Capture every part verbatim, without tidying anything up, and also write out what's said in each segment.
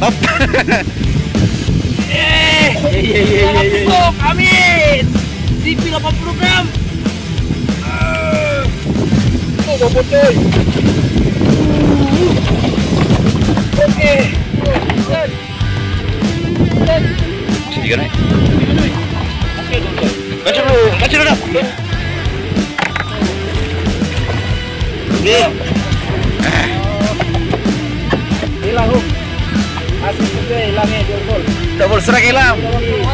mantap. Eh, amin. C P delapan puluh gram. Oh, bobot coy. Oke. Tiga naik. Oke, oke. Baca dulu, baca dulu. Nih. Hilang hook. Asik juga hilangnya jongkol. Double strike hilang.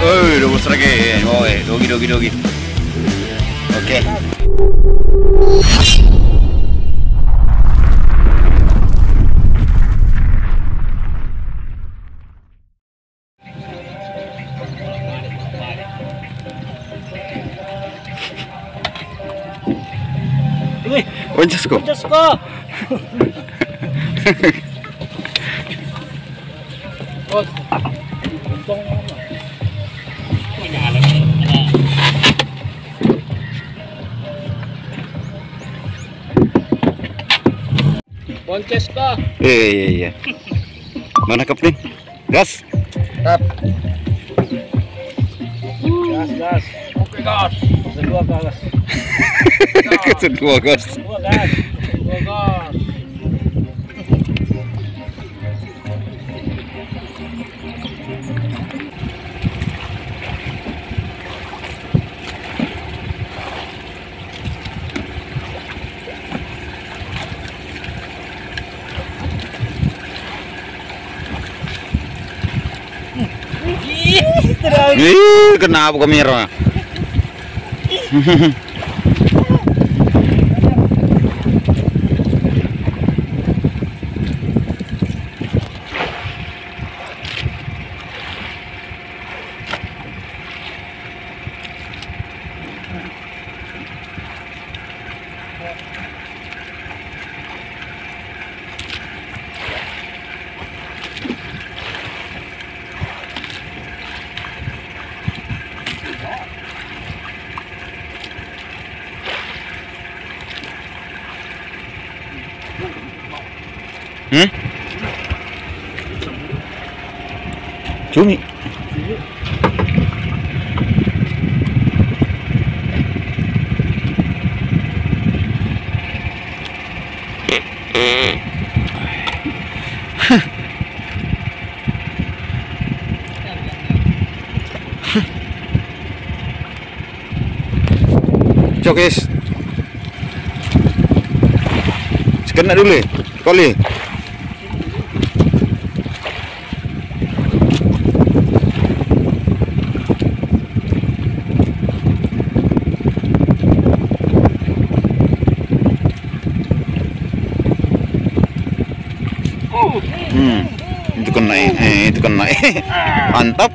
Oi, double strike. Oi, dogi dogi dogi. Oke. Poncasko. Poncasko. Oh. Poncasko. Iya iya iya. Mana kap nih? Gas. Kap. Gas gas. Oke gas. Kedua gas. Kedua gas. Kedua gas. Kedua gas. Ih, kenapa kamera? Hmm? Cumi. Cokis. Sekena dulu ya. Koli. Hmm, itu kena, eh, itu kena, mantap.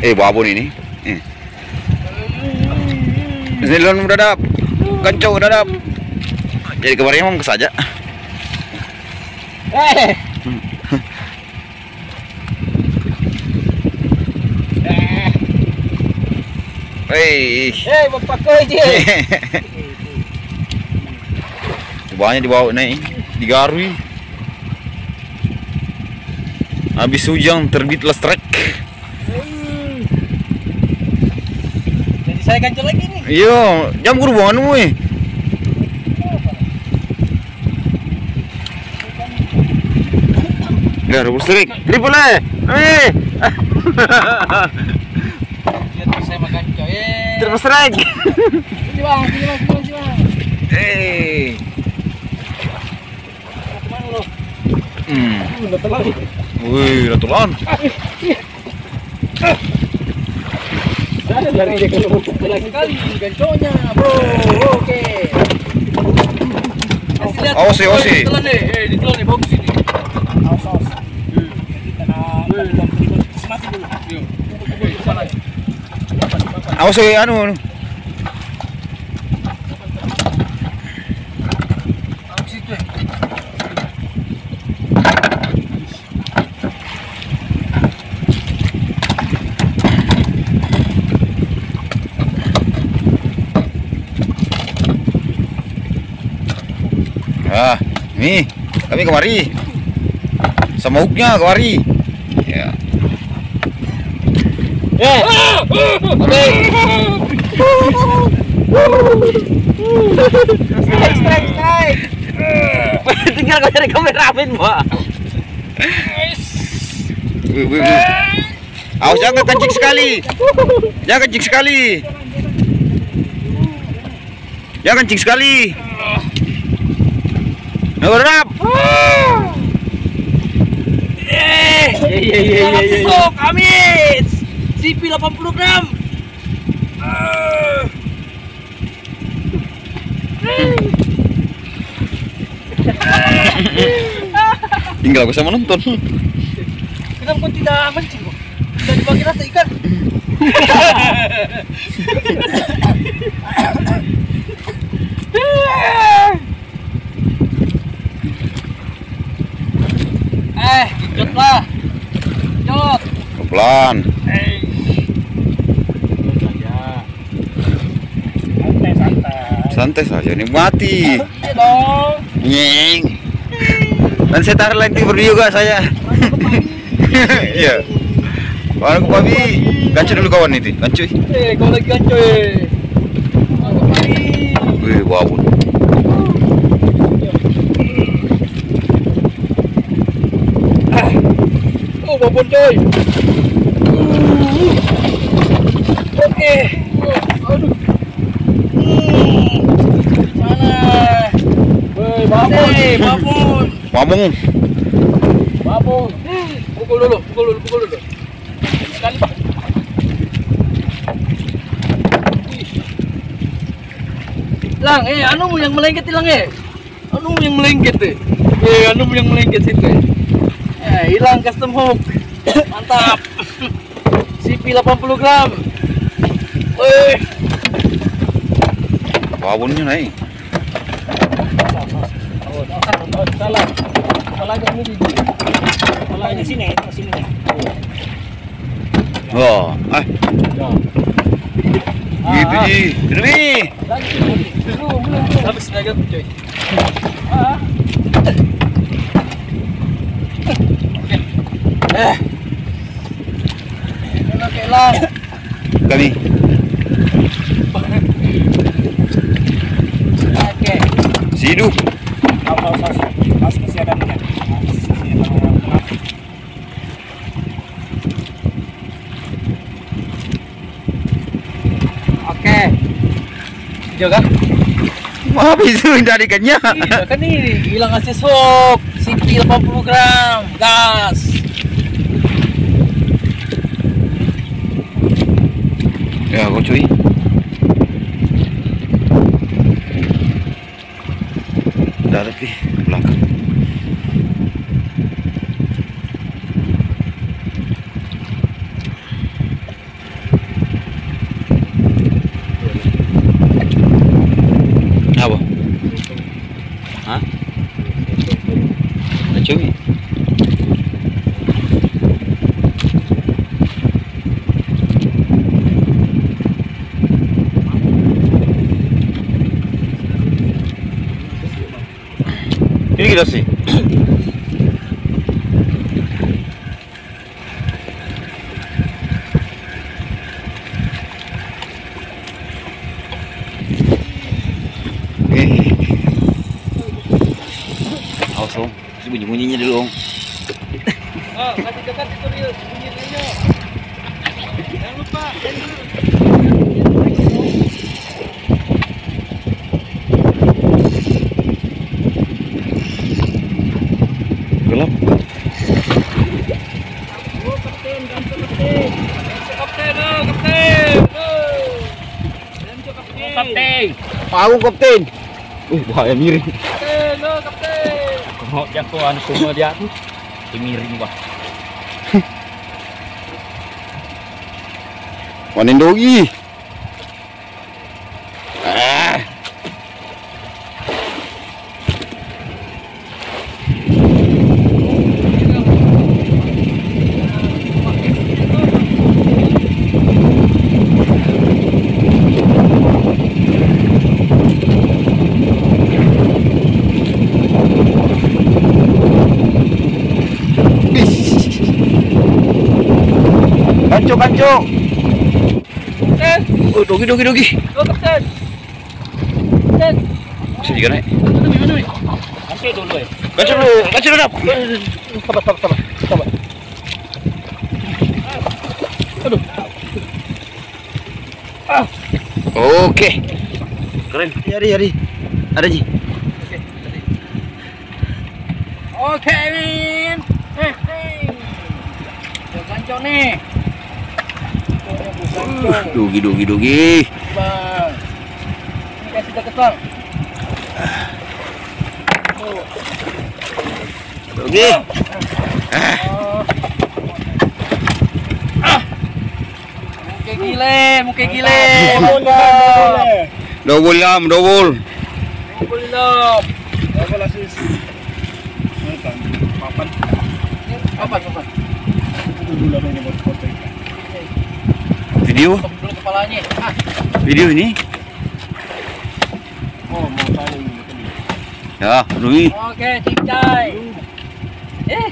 Eh, babon ini. Eh. Zilon udah dap, kencok udah dap. Jadi kemarin emang kesaja. Eh. Hei, hei, bapak kau je. Banyak dibawa naik, digarui. Habis hujan terbit listrik. Hmm. Jadi saya kancil lagi ni. Yo, jam kurbangan mui. Dah rubus listrik, triple eh, eh. Terus strike. Sini bang, sini bang, sini bang. Eh. Kemana lo? Hmm. Udah telan. Wih, udah telan. Ada dari dia kalau telan kali ganconya, bro. Oke. Awas sih, awas sih. Telan deh, eh ditelan deh box ini. Awas, awas. Kita nak masih dulu. Yuk. Kita lagi. Awas oi anu anu. Awas situ. Nih, kami kemari sama hooknya kemari. Ya. Eh. Strike, strike, strike. Tinggal kau cari kameramen, Pak. Awas, jangan kencing sekali. Jangan kencing sekali. Jangan kencing sekali. Ngerap. Eh, iya iya iya iya. Kamis. C P delapan puluh gram. Tinggal aku sama nonton. Kenapa kau tidak mancing, kok? Tidak dibagi rasa ikan. Eh, jod lah. Jod. Pelan. Eh. Santai santai. Santai saja ini mati. Santai dong. Nyeng. Dan saya taruh lain tidur juga saya. Iya. Baru ke babi. Gancu dulu kawan itu. Gancu. Eh, kau lagi gancu. Wih, wow. Oh, babon coy. Oke. Aduh. Mana? Woi, babon, babon. Babon. Babon. Pukul dulu, pukul dulu, pukul dulu. Kan, Pak. Lang, eh anu yang melengket hilang eh. Anu yang melengket eh. Eh, anu yang melengket situ. Eh, hilang custom hook. Mantap. C P delapan puluh gram. Woi. Babonnya naik. Oh, salah. Salah ini di. Salah di sini, di sini. Oh, ah. Gitu sih. Ini. Habis dagat, coy. Ah. Eh. Kelak-kelak. Kami. Oke. Sidu. Apa usah? Pas kesiadannya. Oke. Jaga. Wah, bisa dari ikannya. Iya, kan ini hilang asesok. C P delapan puluh gram. Gas. Ya, kok cuy. Darat nih, belakang. Apa? Hah? Nah, cuy. Ini kita sih. Awas dong, bunyi-bunyinya dulu, Om. Oh, kasih dekat itu real, bunyi-bunyinya. Jangan lupa. Gelap. Oh, kapten, gancu kapten. Gancu kapten, oh, kapten. Gancu kapten. Kapten. Pau kapten. Wih, bahaya miring. Kapten, oh, kapten. Kok jatuh anu semua dia tuh. Miring, Pak. Panen dogi. Ah. Thank you. kancung kancung. Sen. Oh dogi dogi dogi. Dogi sen. Sen. Bisa juga naik. Kancung dulu ya. Kancung dulu, kancung dulu. Sabar sabar sabar sabar. Aduh. Ah. Oke. Keren. Yari yari. Ada ji. Oke. Oke Min. Eh. Kancung nih. Dogi dogi dogi. Bang. Ini kasih deket bang. Dogi. Ah. Ah. Muke gile, muke gile. Dobol lam, dobol. Dobol lam. Dobol asis. Papan. Papan, papan. Video kepalanya. Ah. Video ini. Oh, mau saling ini. Ya, Rui. Oke, cicai. Eh.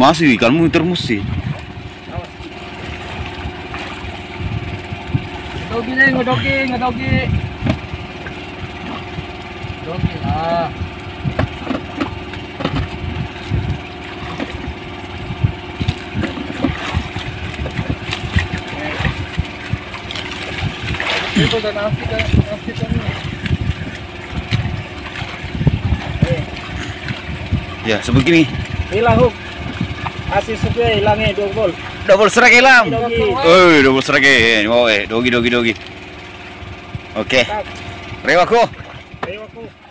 Masih ikan muter musik. Dogi nih, ngedogi, ngedogi. Dogi lah. Itu udah nafsi kan, nafsi kan. Ya, sebegini. Hilang hook. Asis sudah hilangnya double. Double serak hilang. Oi, double serak ini. Oi, dogi dogi dogi. Oke. Rewaku. Rewaku.